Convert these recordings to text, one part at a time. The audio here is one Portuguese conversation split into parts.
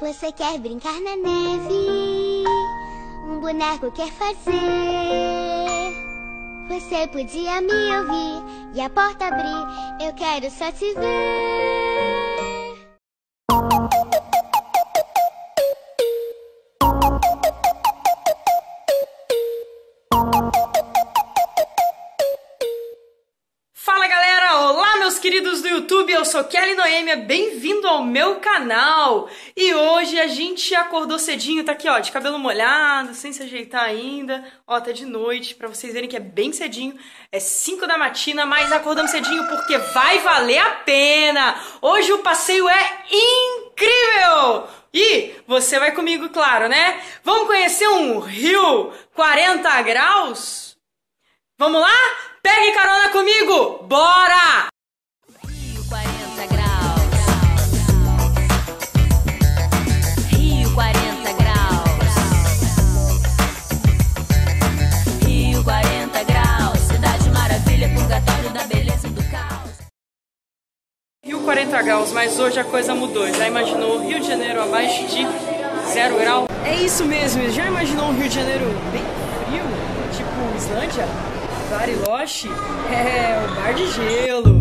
Você quer brincar na neve? Um boneco quer fazer. Você podia me ouvir e a porta abrir. Eu quero só te ver. Fala galera, olá meus queridos do YouTube, eu sou Kelly Noêmia, bem-vindo ao meu canal! E hoje a gente acordou cedinho, tá aqui ó, de cabelo molhado, sem se ajeitar ainda, ó, tá de noite, pra vocês verem que é bem cedinho, é 5 da matina, mas acordamos cedinho porque vai valer a pena! Hoje o passeio é incrível! E você vai comigo, claro, né? Vamos conhecer um rio 40 graus? Vamos lá? Pegue carona comigo! Bora! Rio 40 graus, mas hoje a coisa mudou. Já imaginou o Rio de Janeiro abaixo de 0 grau? É isso mesmo, já imaginou um Rio de Janeiro bem frio? Tipo Islândia? Bariloche? É, o Bar de Gelo.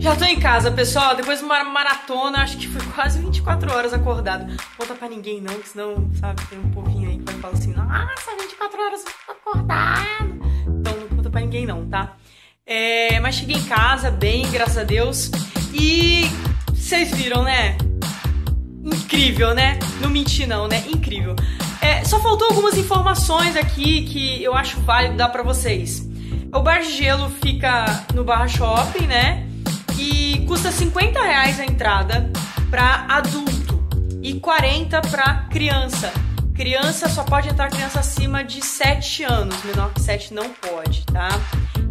Já tô em casa, pessoal, depois de uma maratona, acho que foi quase 24 horas acordado. Não conta pra ninguém não, que senão, sabe, tem um povinho aí que vai falar assim, nossa, 24 horas acordado. Então não conta pra ninguém não, tá? É, mas cheguei em casa bem, graças a Deus. E vocês viram, né? Incrível, né? Não menti não, né? Incrível. É, só faltou algumas informações aqui que eu acho válido dar pra vocês. O Bar de Gelo fica no Barra Shopping, né? E custa R$50 a entrada para adulto e 40 para criança. Criança só pode entrar criança acima de 7 anos, menor que 7 não pode, tá?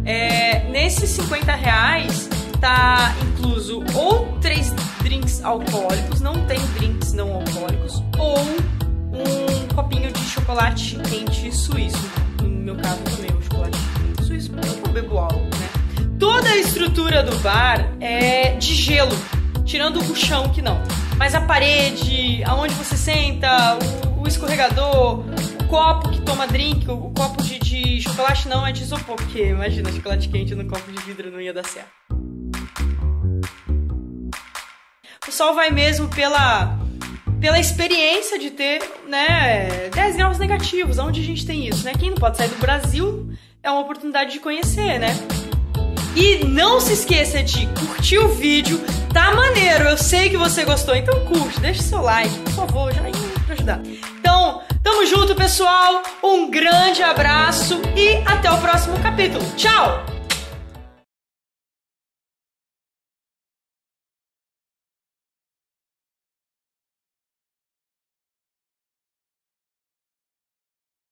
É, nesses R$50 tá incluso ou 3 drinks alcoólicos, não tem drinks não alcoólicos, ou um copinho de chocolate quente suíço. No meu caso, eu tomei um chocolate quente suíço porque eu não bebo álcool, né? Toda a estrutura do bar é de gelo, tirando o chão que não. Mas a parede, aonde você senta, o escorregador, o copo que toma drink, o copo de chocolate não, é de isopor, porque imagina, chocolate quente no copo de vidro não ia dar certo. O pessoal vai mesmo pela experiência de ter, né, 10 graus negativos, aonde a gente tem isso, né? Quem não pode sair do Brasil é uma oportunidade de conhecer, né? E não se esqueça de curtir o vídeo, tá maneiro, eu sei que você gostou, então curte, deixa seu like, por favor, já indo pra ajudar. Então, tamo junto, pessoal, um grande abraço e até o próximo capítulo. Tchau!